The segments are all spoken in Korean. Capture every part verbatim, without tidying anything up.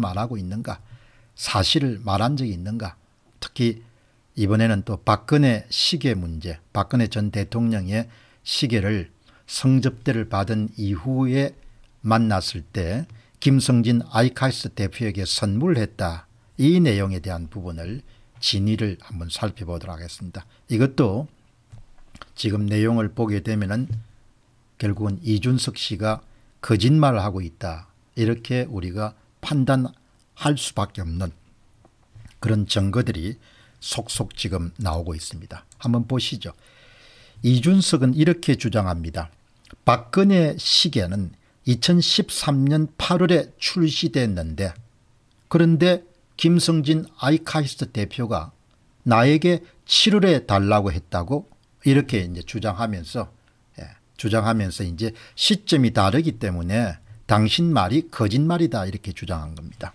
말하고 있는가, 사실을 말한 적이 있는가. 특히 이번에는 또 박근혜 시계 문제, 박근혜 전 대통령의 시계를 성접대를 받은 이후에 만났을 때 김성진 아이카이스트 대표에게 선물했다, 이 내용에 대한 부분을 진위를 한번 살펴보도록 하겠습니다. 이것도 지금 내용을 보게 되면은 결국은 이준석 씨가 거짓말을 하고 있다, 이렇게 우리가 판단할 수밖에 없는 그런 증거들이 속속 지금 나오고 있습니다. 한번 보시죠. 이준석은 이렇게 주장합니다. 박근혜 시계는 이천십삼 년 팔월에 출시됐는데, 그런데 김성진 아이카이스트 대표가 나에게 칠월에 달라고 했다고, 이렇게 이제 주장하면서 예, 주장하면서 이제 시점이 다르기 때문에 당신 말이 거짓말이다, 이렇게 주장한 겁니다.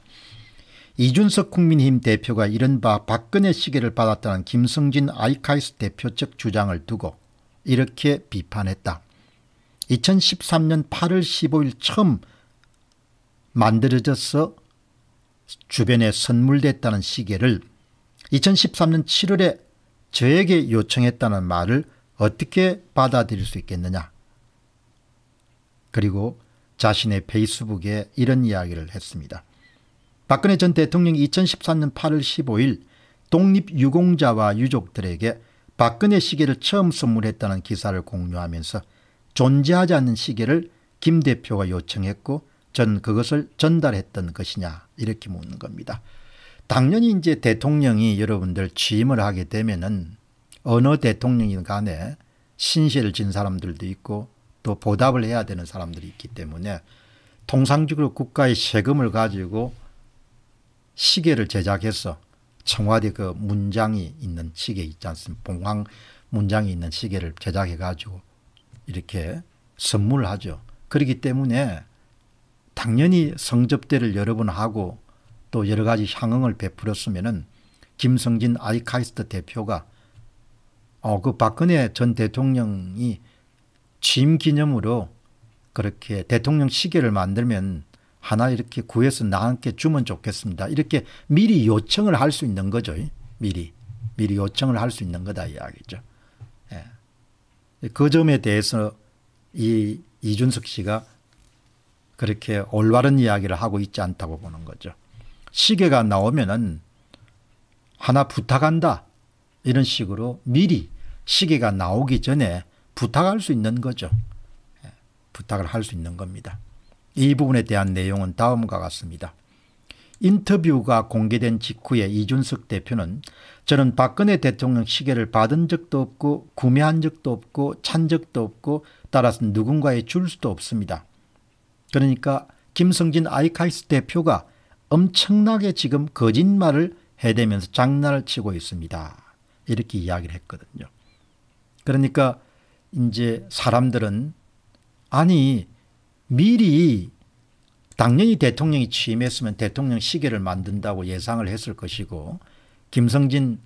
이준석 국민의힘 대표가 이른바 박근혜 시계를 받았다는 김성진 아이카이스트 대표 측 주장을 두고 이렇게 비판했다. 이천십삼 년 팔월 십오일 처음 만들어져서 주변에 선물됐다는 시계를 이천십삼 년 칠월에 저에게 요청했다는 말을 어떻게 받아들일 수 있겠느냐. 그리고 자신의 페이스북에 이런 이야기를 했습니다. 박근혜 전 대통령이 이천십삼 년 팔월 십오일 독립유공자와 유족들에게 박근혜 시계를 처음 선물했다는 기사를 공유하면서 존재하지 않는 시계를 김 대표가 요청했고 전 그것을 전달했던 것이냐, 이렇게 묻는 겁니다. 당연히 이제 대통령이 여러분들 취임을 하게 되면은 어느 대통령인 간에 신세를 진 사람들도 있고 또 보답을 해야 되는 사람들이 있기 때문에 통상적으로 국가의 세금을 가지고 시계를 제작해서 청와대 그 문장이 있는 시계 있지 않습니까? 봉황 문장이 있는 시계를 제작해 가지고 이렇게 선물을 하죠. 그렇기 때문에 당연히 성접대를 여러 번 하고 또 여러 가지 향응을 베풀었으면은 김성진 아이카이스트 대표가 어, 그 박근혜 전 대통령이 취임 기념으로 그렇게 대통령 시계를 만들면 하나 이렇게 구해서 나한테 주면 좋겠습니다, 이렇게 미리 요청을 할 수 있는 거죠. 미리 미리 요청을 할 수 있는 거다 이야기죠. 예. 그 점에 대해서 이 이준석 씨가 그렇게 올바른 이야기를 하고 있지 않다고 보는 거죠. 시계가 나오면은 하나 부탁한다, 이런 식으로 미리 시계가 나오기 전에 부탁할 수 있는 거죠. 예. 부탁을 할 수 있는 겁니다. 이 부분에 대한 내용은 다음과 같습니다. 인터뷰가 공개된 직후에 이준석 대표는 저는 박근혜 대통령 시계를 받은 적도 없고 구매한 적도 없고 찬 적도 없고 따라서 누군가에 줄 수도 없습니다. 그러니까 김성진 아이카이스트 대표가 엄청나게 지금 거짓말을 해대면서 장난을 치고 있습니다, 이렇게 이야기를 했거든요. 그러니까 이제 사람들은 아니 미리 당연히 대통령이 취임했으면 대통령 시계를 만든다고 예상을 했을 것이고 김성진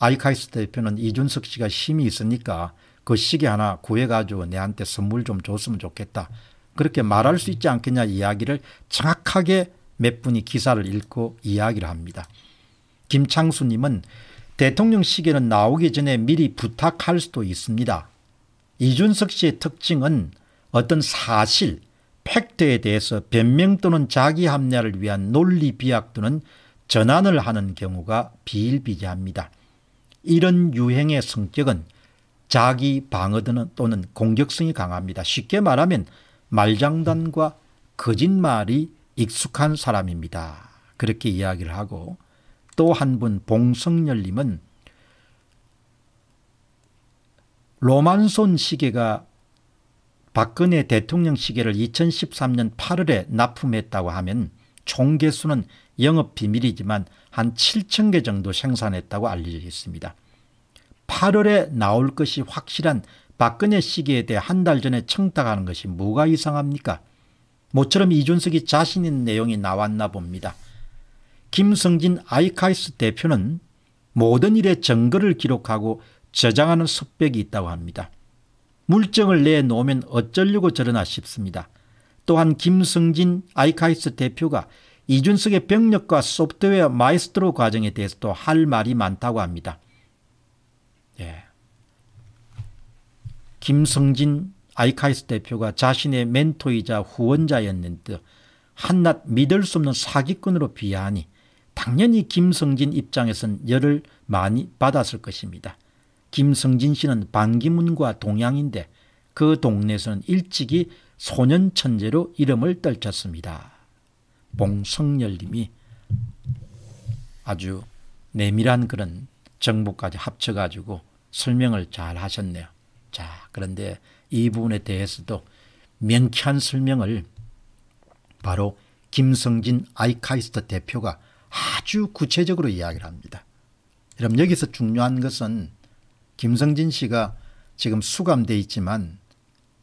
아이카이스트 대표는 이준석 씨가 힘이 있으니까 그 시계 하나 구해가지고 내한테 선물 좀 줬으면 좋겠다, 그렇게 말할 수 있지 않겠냐 이야기를 정확하게 몇 분이 기사를 읽고 이야기를 합니다. 김창수님은 대통령 시계는 나오기 전에 미리 부탁할 수도 있습니다. 이준석 씨의 특징은 어떤 사실, 팩트에 대해서 변명 또는 자기 합리화를 위한 논리 비약 또는 전환을 하는 경우가 비일비재합니다. 이런 유행의 성격은 자기 방어 또는 공격성이 강합니다. 쉽게 말하면 말장난과 거짓말이 익숙한 사람입니다, 그렇게 이야기를 하고, 또 한 분 봉성열님은 로만손 시계가 박근혜 대통령 시계를 이천십삼 년 팔월에 납품했다고 하면 총 개수는 영업비밀이지만 한 칠천 개 정도 생산했다고 알려져 있습니다. 팔월에 나올 것이 확실한 박근혜 시계에 대해 한 달 전에 청탁하는 것이 뭐가 이상합니까? 모처럼 이준석이 자신 있는 내용이 나왔나 봅니다. 김성진 아이카이스트 대표는 모든 일의 증거를 기록하고 저장하는 습벽이 있다고 합니다. 물증을 내놓으면 어쩌려고 저러나 싶습니다. 또한 김성진 아이카이스트 대표가 이준석의 병력과 소프트웨어 마에스트로 과정에 대해서도 할 말이 많다고 합니다. 예. 김성진 아이카이스트 대표가 자신의 멘토이자 후원자였는 듯 한낱 믿을 수 없는 사기꾼으로 비하하니 당연히 김성진 입장에선 열을 많이 받았을 것입니다. 김성진 씨는 반기문과 동양인데 그 동네에서는 일찍이 소년 천재로 이름을 떨쳤습니다. 봉성열님이 아주 내밀한 그런 정보까지 합쳐가지고 설명을 잘 하셨네요. 자, 그런데 이 부분에 대해서도 명쾌한 설명을 바로 김성진 아이카이스트 대표가 아주 구체적으로 이야기를 합니다. 여러분, 여기서 중요한 것은 김성진 씨가 지금 수감되어 있지만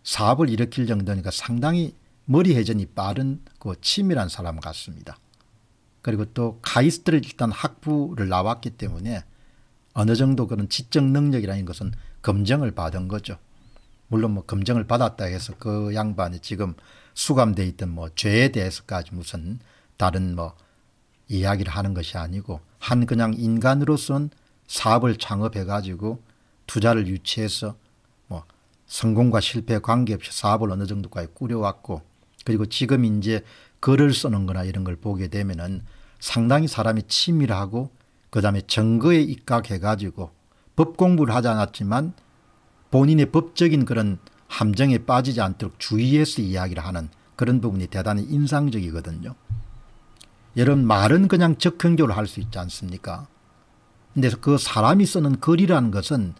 사업을 일으킬 정도니까 상당히 머리 회전이 빠른 그 치밀한 사람 같습니다. 그리고 또 카이스트를 일단 학부를 나왔기 때문에 어느 정도 그런 지적 능력이라는 것은 검증을 받은 거죠. 물론 뭐 검증을 받았다 해서 그 양반이 지금 수감되어 있던 뭐 죄에 대해서까지 무슨 다른 뭐 이야기를 하는 것이 아니고 한 그냥 인간으로서는 사업을 창업해가지고 투자를 유치해서 뭐 성공과 실패에 관계없이 사업을 어느 정도까지 꾸려왔고 그리고 지금 이제 글을 쓰는 거나 이런 걸 보게 되면은 상당히 사람이 치밀하고 그 다음에 증거에 입각해가지고 법 공부를 하지 않았지만 본인의 법적인 그런 함정에 빠지지 않도록 주의해서 이야기를 하는 그런 부분이 대단히 인상적이거든요. 여러분, 말은 그냥 적형적으로 할 수 있지 않습니까? 근데 그 사람이 쓰는 글이라는 것은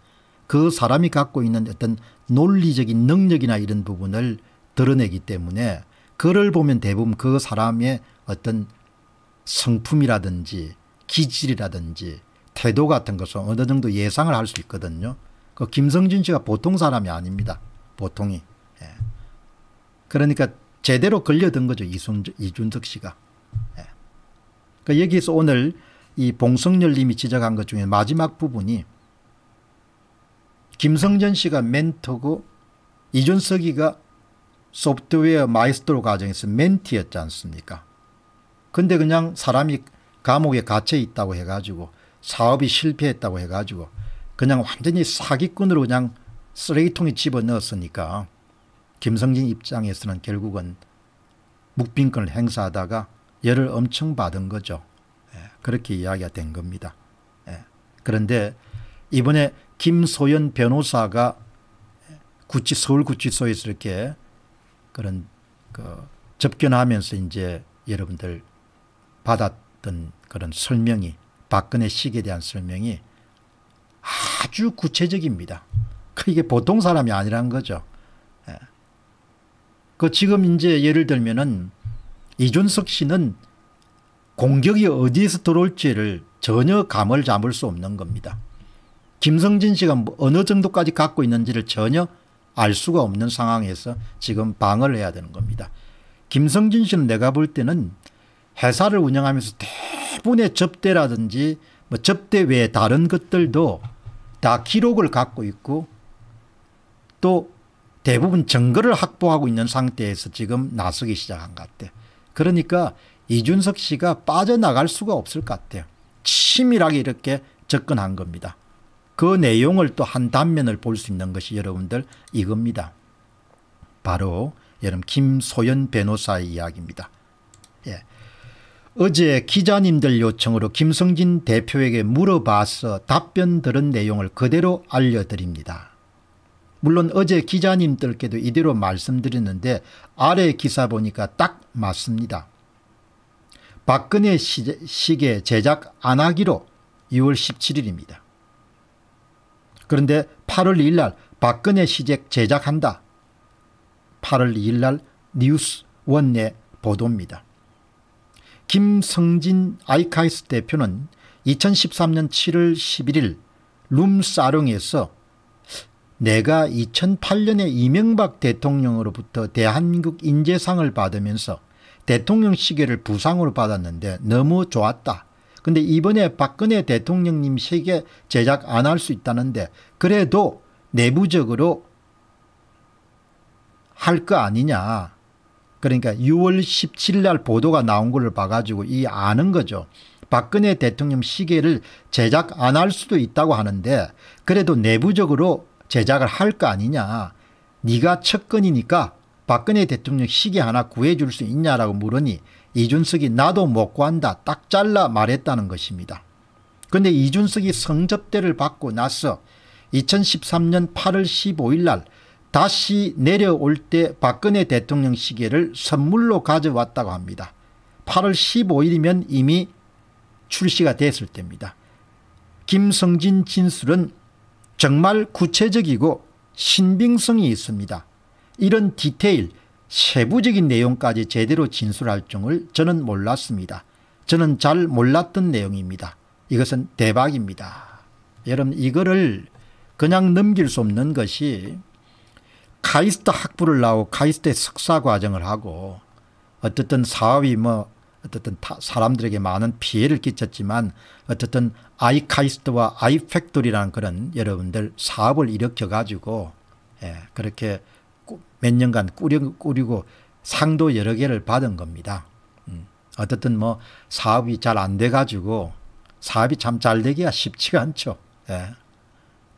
그 사람이 갖고 있는 어떤 논리적인 능력이나 이런 부분을 드러내기 때문에 글을 보면 대부분 그 사람의 어떤 성품이라든지 기질이라든지 태도 같은 것을 어느 정도 예상을 할 수 있거든요. 그 김성진 씨가 보통 사람이 아닙니다. 보통이. 예. 그러니까 제대로 걸려든 거죠. 이순, 이준석 씨가. 예. 그러니까 여기에서 오늘 이 봉성열 님이 지적한 것 중에 마지막 부분이 김성진 씨가 멘토고 이준석이가 소프트웨어 마이스트로 과정에서 멘티였지 않습니까? 근데 그냥 사람이 감옥에 갇혀 있다고 해가지고 사업이 실패했다고 해가지고 그냥 완전히 사기꾼으로 그냥 쓰레기통에 집어넣었으니까 김성진 입장에서는 결국은 묵빈권을 행사하다가 열을 엄청 받은 거죠. 예, 그렇게 이야기가 된 겁니다. 예, 그런데 이번에 김소연 변호사가 구치, 서울구치소에서 이렇게 그런 그 접견하면서 이제 여러분들 받았던 그런 설명이 박근혜 식에 대한 설명이 아주 구체적입니다. 이게 보통 사람이 아니란 거죠. 예. 그 지금 이제 예를 들면은 이준석 씨는 공격이 어디에서 들어올지를 전혀 감을 잡을 수 없는 겁니다. 김성진 씨가 어느 정도까지 갖고 있는지를 전혀 알 수가 없는 상황에서 지금 방어를 해야 되는 겁니다. 김성진 씨는 내가 볼 때는 회사를 운영하면서 대부분의 접대라든지 뭐 접대 외에 다른 것들도 다 기록을 갖고 있고 또 대부분 증거를 확보하고 있는 상태에서 지금 나서기 시작한 것 같아요. 그러니까 이준석 씨가 빠져나갈 수가 없을 것 같아요. 치밀하게 이렇게 접근한 겁니다. 그 내용을 또 한 단면을 볼 수 있는 것이 여러분들 이겁니다. 바로 여러분 김소연 변호사의 이야기입니다. 예. 어제 기자님들 요청으로 김성진 대표에게 물어봐서 답변 들은 내용을 그대로 알려드립니다. 물론 어제 기자님들께도 이대로 말씀드렸는데 아래 기사 보니까 딱 맞습니다. 박근혜 시계 제작 안 하기로 유월 십칠일입니다. 그런데 팔월 이일 날 박근혜 시계 제작한다. 팔월 이일 날 뉴스원 내 보도입니다. 김성진 아이카이스 대표는 이천십삼년 칠월 십일일 룸사롱에서 내가 이천팔년에 이명박 대통령으로부터 대한민국 인재상을 받으면서 대통령 시계를 부상으로 받았는데 너무 좋았다. 근데 이번에 박근혜 대통령님 시계 제작 안 할 수 있다는데 그래도 내부적으로 할 거 아니냐. 그러니까 유월 십칠일 날 보도가 나온 거를 봐가지고 이 아는 거죠. 박근혜 대통령 시계를 제작 안 할 수도 있다고 하는데 그래도 내부적으로 제작을 할 거 아니냐. 네가 측근이니까 박근혜 대통령 시계 하나 구해줄 수 있냐라고 물으니 이준석이 나도 못 구한다 딱 잘라 말했다는 것입니다. 그런데 이준석이 성접대를 받고 나서 이천십삼년 팔월 십오일 날 다시 내려올 때 박근혜 대통령 시계를 선물로 가져왔다고 합니다. 팔월 십오일이면 이미 출시가 됐을 때입니다. 김성진 진술은 정말 구체적이고 신빙성이 있습니다. 이런 디테일, 세부적인 내용까지 제대로 진술할 줄을 저는 몰랐습니다. 저는 잘 몰랐던 내용입니다. 이것은 대박입니다. 여러분, 이거를 그냥 넘길 수 없는 것이 카이스트 학부를 나오고 카이스트의 석사 과정을 하고 어쨌든 사업이 뭐 어쨌든 사람들에게 많은 피해를 끼쳤지만 어쨌든 아이카이스트와 아이팩토리라는 그런 여러분들 사업을 일으켜 가지고 예, 그렇게 몇 년간 꾸려, 꾸리고 상도 여러 개를 받은 겁니다. 음, 어쨌든 뭐 사업이 잘 안 돼 가지고 사업이 참 잘 되기가 쉽지가 않죠. 예,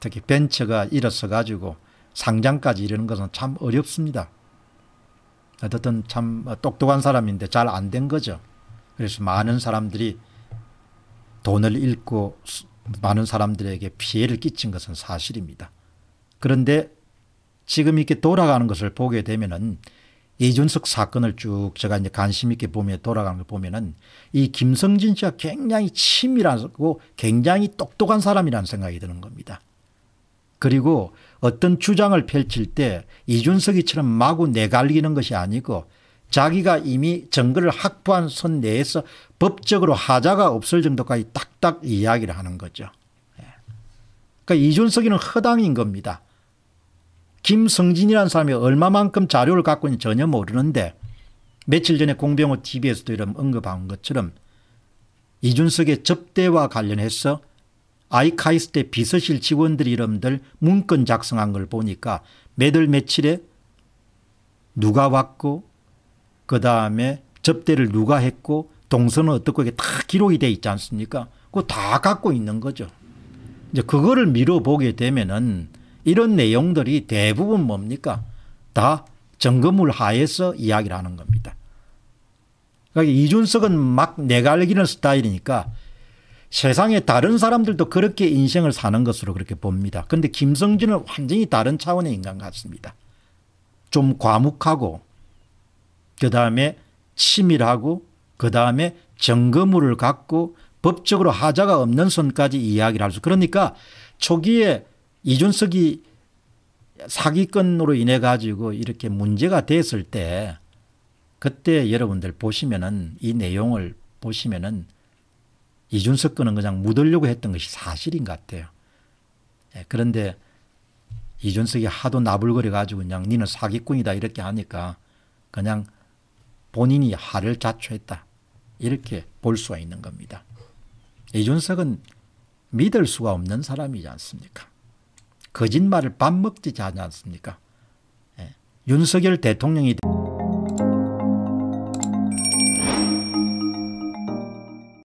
특히 벤처가 일어서 가지고 상장까지 이러는 것은 참 어렵습니다. 어쨌든 참 똑똑한 사람인데 잘 안 된 거죠. 그래서 많은 사람들이 돈을 잃고 많은 사람들에게 피해를 끼친 것은 사실입니다. 그런데 지금 이렇게 돌아가는 것을 보게 되면은 이준석 사건을 쭉 제가 이제 관심 있게 보며 돌아가는 걸 보면은 이 김성진 씨가 굉장히 치밀하고 굉장히 똑똑한 사람이라는 생각이 드는 겁니다. 그리고 어떤 주장을 펼칠 때 이준석이처럼 마구 내갈리는 것이 아니고 자기가 이미 정거를 확보한 선 내에서 법적으로 하자가 없을 정도까지 딱딱 이야기를 하는 거죠. 그러니까 이준석이는 허당인 겁니다. 김성진이라는 사람이 얼마만큼 자료를 갖고 있는지 전혀 모르는데 며칠 전에 공병호 티비에서도 이런 언급한 것처럼 이준석의 접대와 관련해서 아이카이스트 비서실 직원들이 이름들 문건 작성한 걸 보니까 매달 며칠에 누가 왔고 그 다음에 접대를 누가 했고 동선은 어떻고 이게 다 기록이 돼 있지 않습니까? 그거 다 갖고 있는 거죠. 이제 그거를 미뤄보게 되면은 이런 내용들이 대부분 뭡니까? 다 정거물 하에서 이야기를 하는 겁니다. 그러니까 이준석은 막 내갈기는 스타일이니까 세상에 다른 사람들도 그렇게 인생을 사는 것으로 그렇게 봅니다. 그런데 김성진은 완전히 다른 차원의 인간 같습니다. 좀 과묵하고 그다음에 치밀하고 그다음에 정거물을 갖고 법적으로 하자가 없는 선까지 이야기를 할 수. 그러니까 초기에 이준석이 사기건으로 인해 가지고 이렇게 문제가 됐을 때 그때 여러분들 보시면은 이 내용을 보시면은 이준석 거는 그냥 묻으려고 했던 것이 사실인 것 같아요. 예, 그런데 이준석이 하도 나불거려가지고 그냥 니는 사기꾼이다 이렇게 하니까 그냥 본인이 화를 자초했다 이렇게 볼 수가 있는 겁니다. 이준석은 믿을 수가 없는 사람이지 않습니까? 거짓말을 밥 먹듯이 하지 않습니까? 예, 윤석열 대통령이